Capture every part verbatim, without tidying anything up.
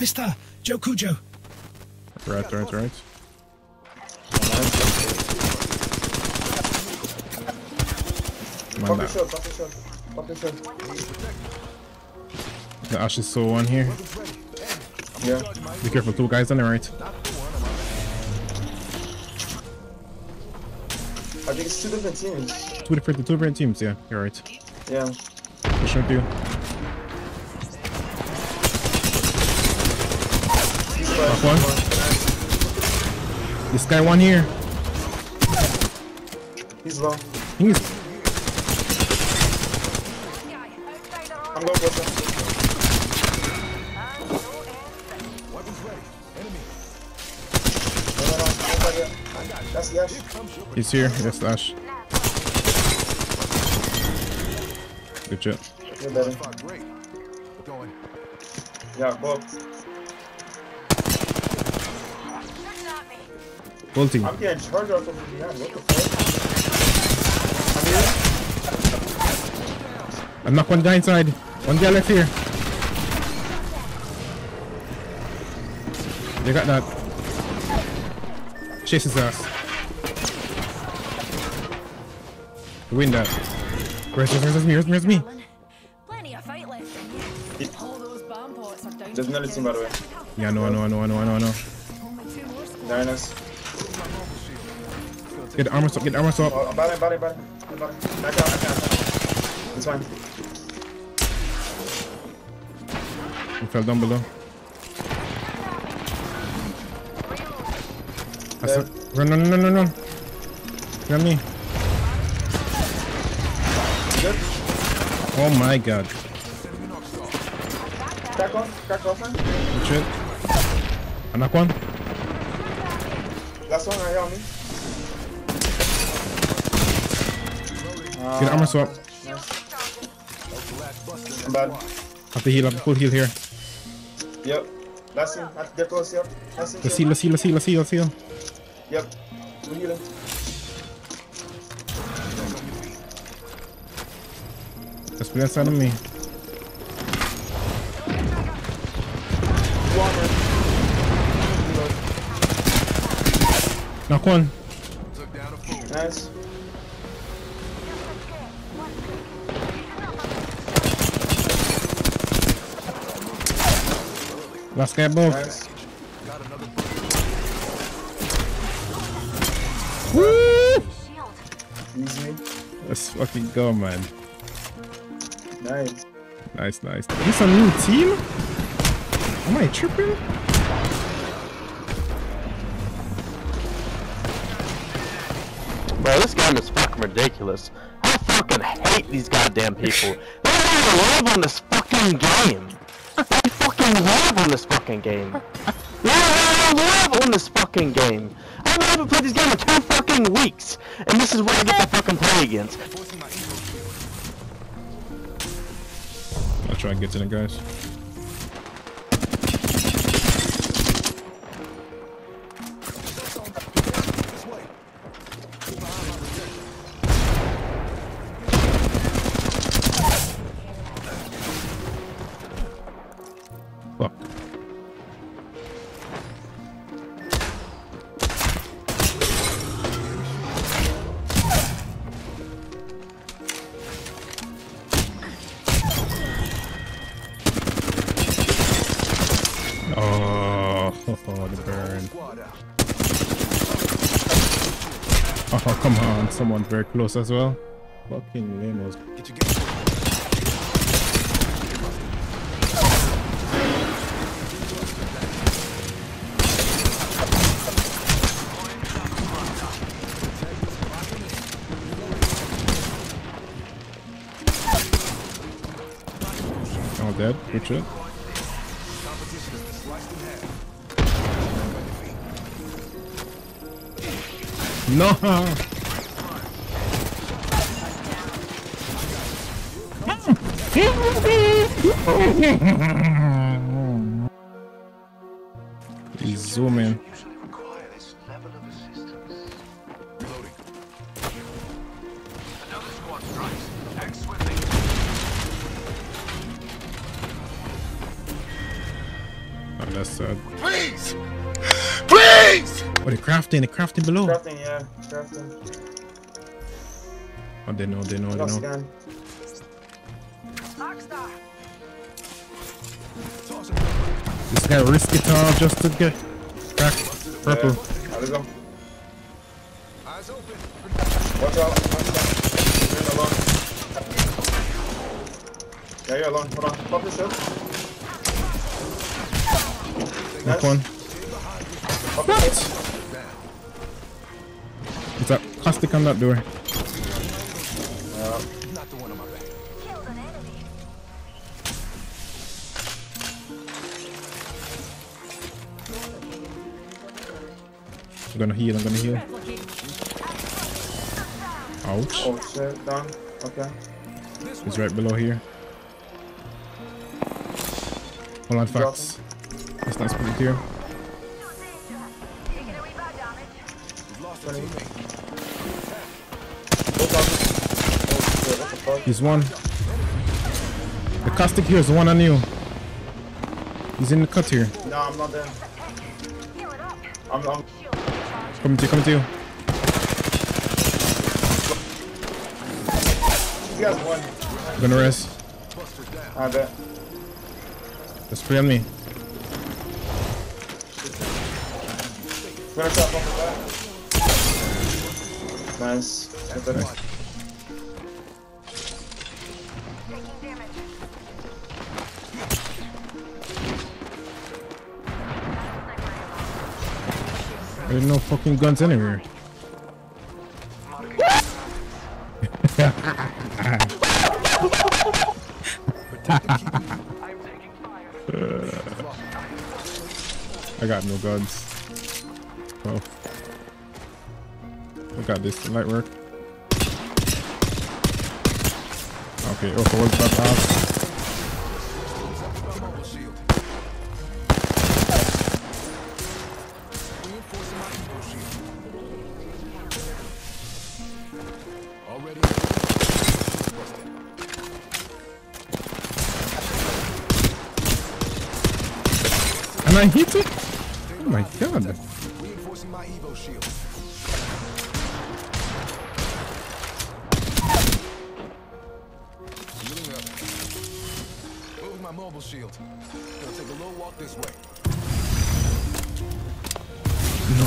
Mister Joe Cujo. Right, right, right. Come on now. The Ash is so on here. Yeah. Be careful, two guys on the right. I think it's two different teams. Two different, two different teams, yeah, you're right. Yeah. Push with you. Knock one. This guy one here. He's low. He's. I'm going with him. Weapons ready. Enemy. That's the Ash. He's here. That's the Ash. Good job. You're better. Yeah, Bob. Full team. I'm getting charged up over behind. What the fuck? I'm here. I knocked one guy inside. One guy left here. They got that. Chase his ass. Win that. Where's, where's, where's me? Where's, where's me? Plenty of fight left in you. All those bomb pots are down. There's another team, by the way. Yeah, I know, I know, I know, I know, I know, I know. They're in us. Get the armor swap, get the armor swap. Oh, body, body, body. Body. Back out, back out, back out. It's fine. He fell down below. Run, run, run, run, run. Grab me. Good. Oh my god. Crack off, crack off, man. Good shit. I knock one. Last one right here on me. Uh, Get armor swap. Nice. I'm bad. Have to heal, have to full heal here. Yep. Last one. Have to get close, yep. Last one. Let's heal, let's heal, let's heal, let's heal, let's heal. Yep. We're healing. Just play outside of me. Knock one. Nice. Last guy above. Nice. Woo! Easy. Let's fucking go, man. Nice. Nice, nice. Is this a new team? Am I tripping? Bro, this game is fucking ridiculous. I fucking hate these goddamn people. They don't even love on this fucking game. They fucking love on this fucking game. They don't love on this fucking game. I haven't played this game in two fucking weeks. And this is what I get to fucking play against. Try and get in it, guys. Fuck. Oh, the burn. Oh, come on. Someone very close as well. Fucking lamos. Oh, dead. Good shit. No! He's zooming. Oh, that's sad. Please! Please! Oh, they're crafting, they're crafting below. Crafting, yeah. Crafting. Oh, they know, they know, they know. This guy risked it all just to get crack purple. Yeah. Eyes open. Watch out. Watch out. Yeah, you're alone. Hold on. Pop this up. Knock one. Pop what? It's a plastic on that door. Yeah. Not the one on my back. Killed an enemy. I'm gonna heal. I'm gonna heal. Ouch. Oh shit. Down. Okay. He's right below here. Hold on, Fox. That's nice pretty here. He's one. The caustic here is the one on you. He's in the cut here. No, I'm not there. I'm not. Coming to you, coming to you. You guys won. I'm gonna rest. I bet. That's free on me. Nice. Nice. There's no fucking guns anywhere. I got no guns. Oh. I got this. Light work. Okay. Oh, what's that house? And I hit it? Oh my god. Reinforcing my Evo shield. Healing up. Move my mobile shield. Gonna take a little walk this way. No.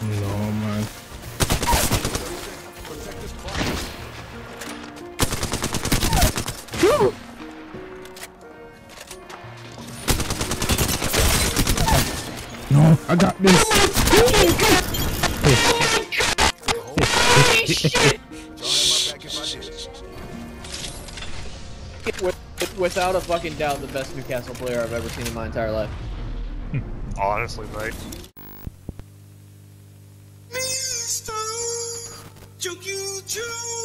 No man. Woo! No, I got this. Holy shit! Without a fucking doubt, the best Newcastle player I've ever seen in my entire life. Honestly, mate. Joe Cujo!